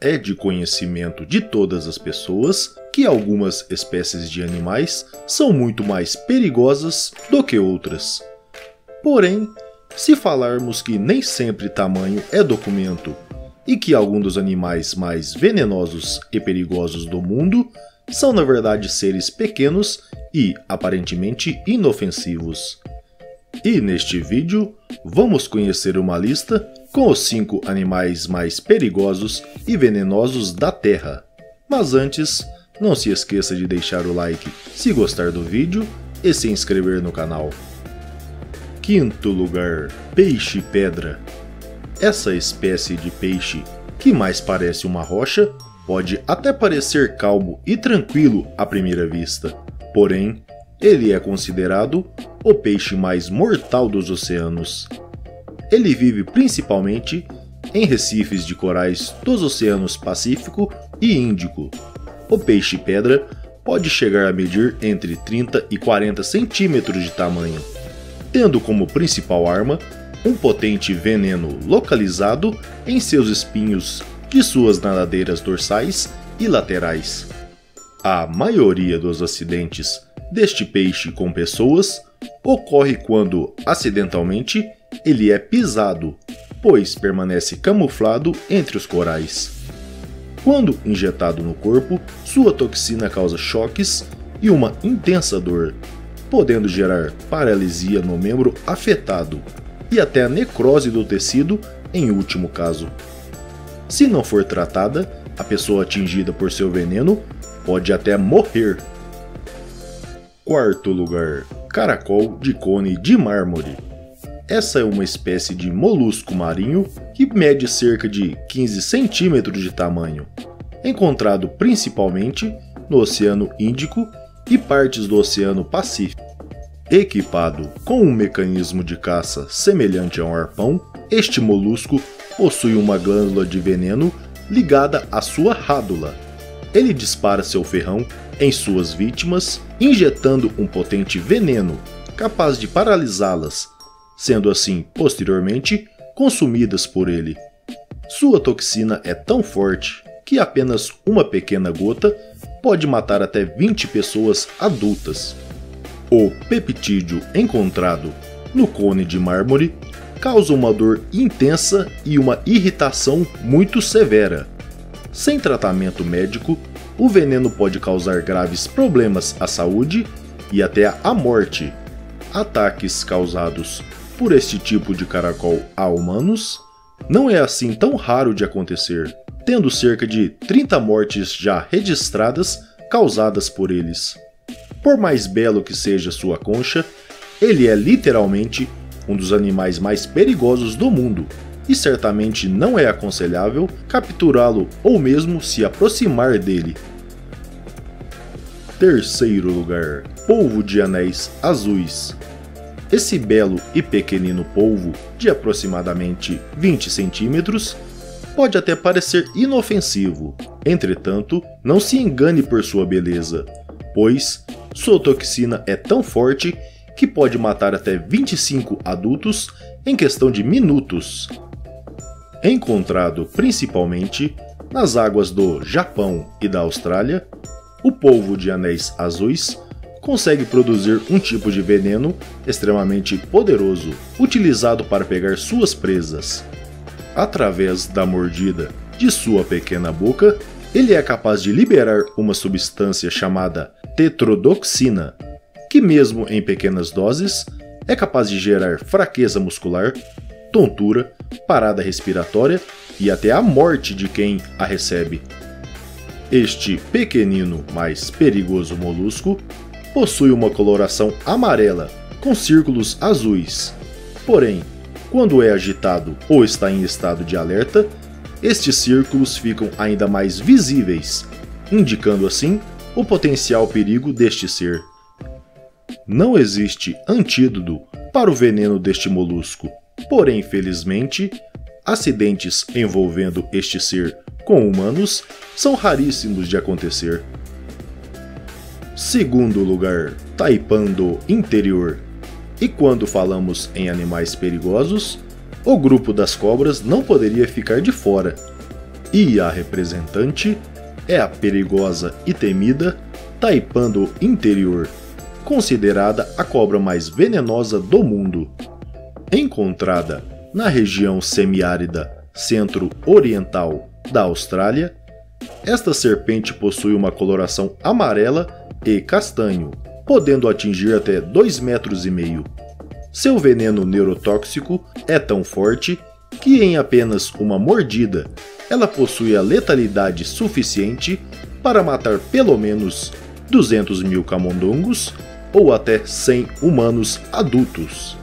é de conhecimento de todas as pessoas que algumas espécies de animais são muito mais perigosas do que outras. Porém, se falarmos que nem sempre tamanho é documento e que alguns dos animais mais venenosos e perigosos do mundo são na verdade seres pequenos e aparentemente inofensivos. E neste vídeo, vamos conhecer uma lista com os 5 animais mais perigosos e venenosos da Terra. Mas antes, não se esqueça de deixar o like se gostar do vídeo e se inscrever no canal. Quinto lugar, peixe-pedra. Essa espécie de peixe, que mais parece uma rocha, pode até parecer calmo e tranquilo à primeira vista. Porém, ele é considerado o peixe mais mortal dos oceanos. Ele vive principalmente em recifes de corais dos oceanos Pacífico e Índico. O peixe-pedra pode chegar a medir entre 30 e 40 centímetros de tamanho, tendo como principal arma um potente veneno localizado em seus espinhos de suas nadadeiras dorsais e laterais. A maioria dos acidentes deste peixe com pessoas ocorre quando, acidentalmente, ele é pisado, pois permanece camuflado entre os corais. Quando injetado no corpo, sua toxina causa choques e uma intensa dor, podendo gerar paralisia no membro afetado e até a necrose do tecido em último caso. Se não for tratada, a pessoa atingida por seu veneno pode até morrer. Quarto lugar, caracol de cone de mármore. Essa é uma espécie de molusco marinho que mede cerca de 15 centímetros de tamanho, encontrado principalmente no Oceano Índico e partes do Oceano Pacífico. Equipado com um mecanismo de caça semelhante a um arpão, este molusco possui uma glândula de veneno ligada à sua rádula. Ele dispara seu ferrão em suas vítimas, injetando um potente veneno capaz de paralisá-las, sendo assim, posteriormente, consumidas por ele. Sua toxina é tão forte que apenas uma pequena gota pode matar até 20 pessoas adultas. O peptídeo encontrado no cone de mármore causa uma dor intensa e uma irritação muito severa. Sem tratamento médico, o veneno pode causar graves problemas à saúde e até à morte. Ataques causados por este tipo de caracol a humanos não é assim tão raro de acontecer, tendo cerca de 30 mortes já registradas causadas por eles. Por mais belo que seja sua concha, ele é literalmente um dos animais mais perigosos do mundo e certamente não é aconselhável capturá-lo ou mesmo se aproximar dele. Terceiro lugar, polvo de anéis azuis. Esse belo e pequenino polvo, de aproximadamente 20 centímetros, pode até parecer inofensivo. Entretanto, não se engane por sua beleza, pois sua toxina é tão forte que pode matar até 25 adultos em questão de minutos. Encontrado principalmente nas águas do Japão e da Austrália, o polvo de anéis azuis consegue produzir um tipo de veneno extremamente poderoso, utilizado para pegar suas presas. Através da mordida de sua pequena boca, ele é capaz de liberar uma substância chamada tetrodotoxina, que mesmo em pequenas doses, é capaz de gerar fraqueza muscular, tontura, parada respiratória e até a morte de quem a recebe. Este pequenino, mas perigoso molusco possui uma coloração amarela com círculos azuis. Porém, quando é agitado ou está em estado de alerta, estes círculos ficam ainda mais visíveis, indicando assim o potencial perigo deste ser. Não existe antídoto para o veneno deste molusco, porém, felizmente, acidentes envolvendo este ser com humanos são raríssimos de acontecer. Segundo lugar, Taipan do interior. E quando falamos em animais perigosos, o grupo das cobras não poderia ficar de fora. e a representante é a perigosa e temida Taipan do interior, considerada a cobra mais venenosa do mundo. Encontrada na região semiárida centro-oriental da Austrália, esta serpente possui uma coloração amarela e castanho, podendo atingir até 2,5 metros. Seu veneno neurotóxico é tão forte que em apenas uma mordida, ela possui a letalidade suficiente para matar pelo menos 200.000 camundongos ou até 100 humanos adultos.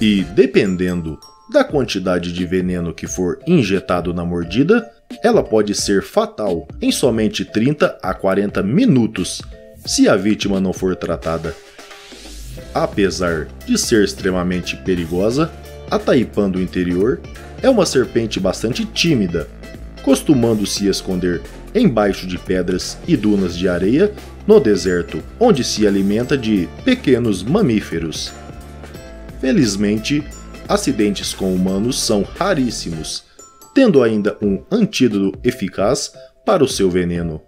E dependendo da quantidade de veneno que for injetado na mordida, ela pode ser fatal em somente 30 a 40 minutos, se a vítima não for tratada. Apesar de ser extremamente perigosa, a Taipan do interior é uma serpente bastante tímida, costumando se esconder embaixo de pedras e dunas de areia no deserto, onde se alimenta de pequenos mamíferos. Felizmente, acidentes com humanos são raríssimos, tendo ainda um antídoto eficaz para o seu veneno.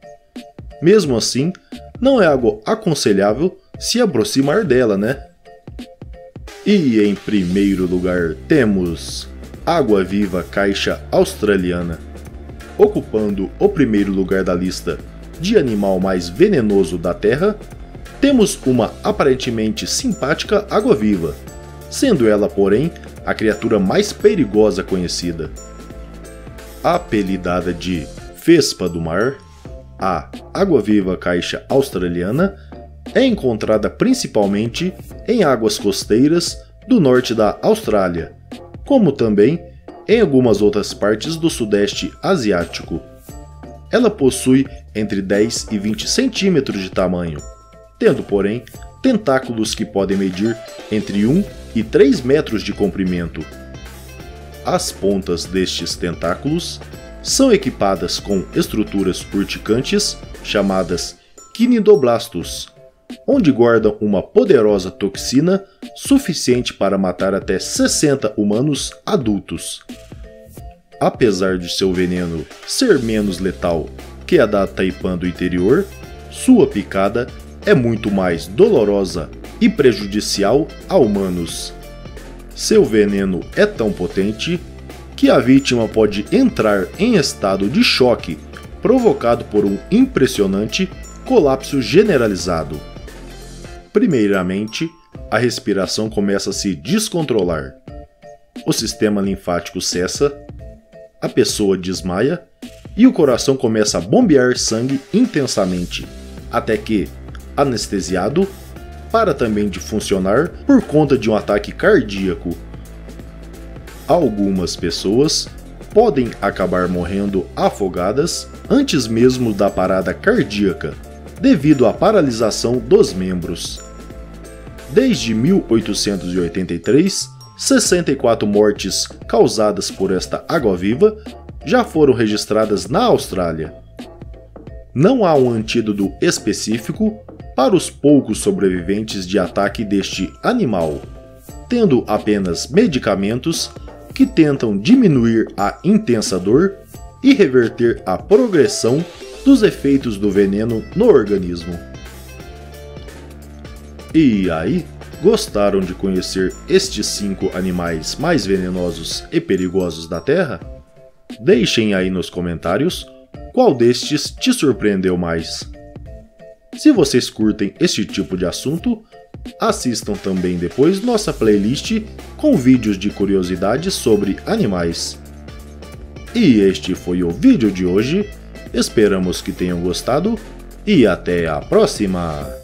Mesmo assim, não é algo aconselhável se aproximar dela, né? E em primeiro lugar temos Água-Viva Caixa Australiana, ocupando o primeiro lugar da lista de animal mais venenoso da Terra. Temos uma aparentemente simpática água-viva, sendo ela, porém, a criatura mais perigosa conhecida. Apelidada de Vespa do Mar, a Água-Viva Caixa Australiana é encontrada principalmente em águas costeiras do norte da Austrália, como também em algumas outras partes do sudeste asiático. Ela possui entre 10 e 20 centímetros de tamanho, tendo, porém, tentáculos que podem medir entre 1 e 3 metros de comprimento. As pontas destes tentáculos são equipadas com estruturas urticantes chamadas quinidoblastos, onde guardam uma poderosa toxina suficiente para matar até 60 humanos adultos. Apesar de seu veneno ser menos letal que a da Taipan do interior, sua picada é muito mais dolorosa e prejudicial a humanos. Seu veneno é tão potente que a vítima pode entrar em estado de choque provocado por um impressionante colapso generalizado. Primeiramente, a respiração começa a se descontrolar. O sistema linfático cessa, a pessoa desmaia e o coração começa a bombear sangue intensamente, até que, anestesiado, para também de funcionar por conta de um ataque cardíaco. Algumas pessoas podem acabar morrendo afogadas antes mesmo da parada cardíaca, devido à paralisação dos membros. Desde 1883, 64 mortes causadas por esta água-viva já foram registradas na Austrália. Não há um antídoto específico para os poucos sobreviventes de ataque deste animal, tendo apenas medicamentos que tentam diminuir a intensa dor e reverter a progressão dos efeitos do veneno no organismo. E aí, gostaram de conhecer estes 5 animais mais venenosos e perigosos da Terra? Deixem aí nos comentários qual destes te surpreendeu mais. Se vocês curtem este tipo de assunto, assistam também depois nossa playlist com vídeos de curiosidades sobre animais. E este foi o vídeo de hoje. Esperamos que tenham gostado e até a próxima!